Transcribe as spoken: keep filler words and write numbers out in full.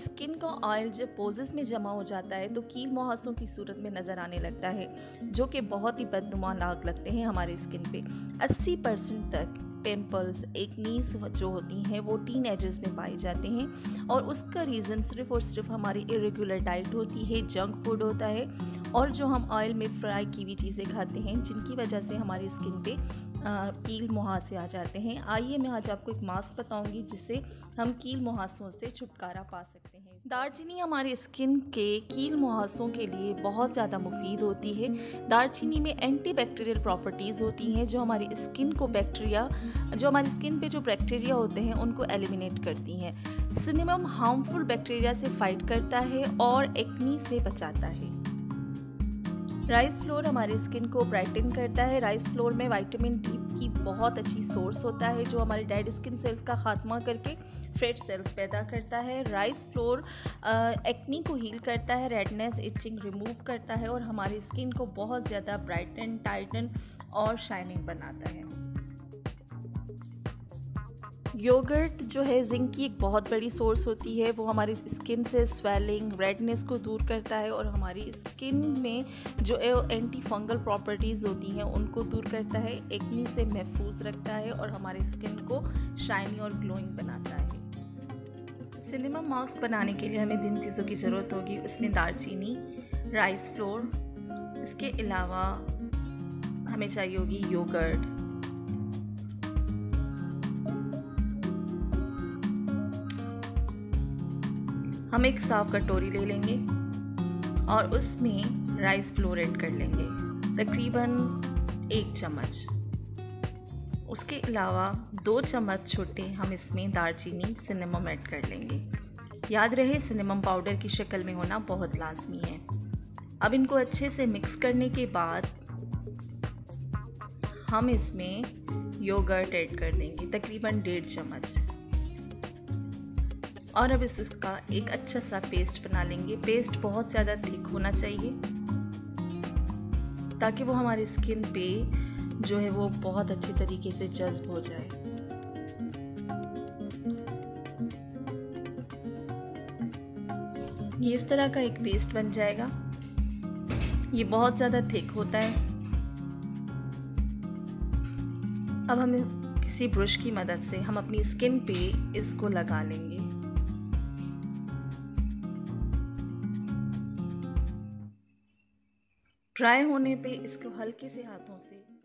Skin का oil जब poses में जमा हो जाता है तो कील मुहासों की सूरत में नज़र आने लगता है, जो कि बहुत ही बदनुमा लाग लगते हैं हमारे स्किन पे। अस्सी परसेंट तक पिम्पल्स, एक्नीस जो होती हैं वो टीनएजर्स में पाए जाते हैं, और उसका रीज़न सिर्फ और सिर्फ हमारी इरेगुलर डाइट होती है, जंक फूड होता है, और जो हम ऑयल में फ्राई की हुई चीज़ें खाते हैं, जिनकी वजह से हमारी स्किन पे कील मुहासे आ जाते हैं। आइए मैं आज आपको एक मास्क बताऊंगी जिससे हम कील मुहासों से छुटकारा पा सकते हैं। दालचीनी हमारे स्किन के कील मुहासों के लिए बहुत ज़्यादा मुफीद होती है। दालचीनी में एंटी बैक्टीरियल प्रॉपर्टीज़ होती हैं जो हमारी स्किन को बैक्टीरिया जो हमारी स्किन पे जो बैक्टीरिया होते हैं उनको एलिमिनेट करती हैं। सिनेमम हार्मफुल बैक्टीरिया से फाइट करता है और एक्नी से बचाता है। राइस फ्लोर हमारे स्किन को ब्राइटन करता है। राइस फ्लोर में विटामिन डी की बहुत अच्छी सोर्स होता है जो हमारे डेड स्किन सेल्स का खात्मा करके फ्रेश सेल्स पैदा करता है। राइस फ्लोर एक्नी को हील करता है, रेडनेस, इचिंग रिमूव करता है और हमारी स्किन को बहुत ज़्यादा ब्राइटन, टाइटन और शाइनिंग बनाता है। योगर्ट जो है जिंक की एक बहुत बड़ी सोर्स होती है, वो हमारी स्किन से स्वेलिंग, रेडनेस को दूर करता है और हमारी स्किन में जो एंटी फंगल प्रॉपर्टीज़ होती हैं उनको दूर करता है, एक्नी से महफूज रखता है और हमारी स्किन को शाइनी और ग्लोइंग बनाता है। सिनेमम मास्क बनाने के लिए हमें जिन चीज़ों की ज़रूरत होगी उसमें दालचीनी, राइस फ्लोर, इसके अलावा हमें चाहिए होगी योगर्ट, हम एक साफ कटोरी ले लेंगे और उसमें राइस फ्लोर ऐड कर लेंगे, तकरीबन एक चम्मच। उसके अलावा दो चम्मच छोटे हम इसमें दालचीनी, सिनेमम ऐड कर लेंगे। याद रहे सिनेमम पाउडर की शक्ल में होना बहुत लाजमी है। अब इनको अच्छे से मिक्स करने के बाद हम इसमें योगर्ट ऐड कर देंगे, तकरीबन डेढ़ चम्मच, और अब इस इसका एक अच्छा सा पेस्ट बना लेंगे। पेस्ट बहुत ज़्यादा थिक होना चाहिए ताकि वो हमारी स्किन पे जो है वो बहुत अच्छे तरीके से जज्ब हो जाए। ये इस तरह का एक पेस्ट बन जाएगा। ये बहुत ज़्यादा थिक होता है। अब हम किसी ब्रश की मदद से हम अपनी स्किन पे इसको लगा लेंगे। ड्राई होने पे इसको हल्के से हाथों से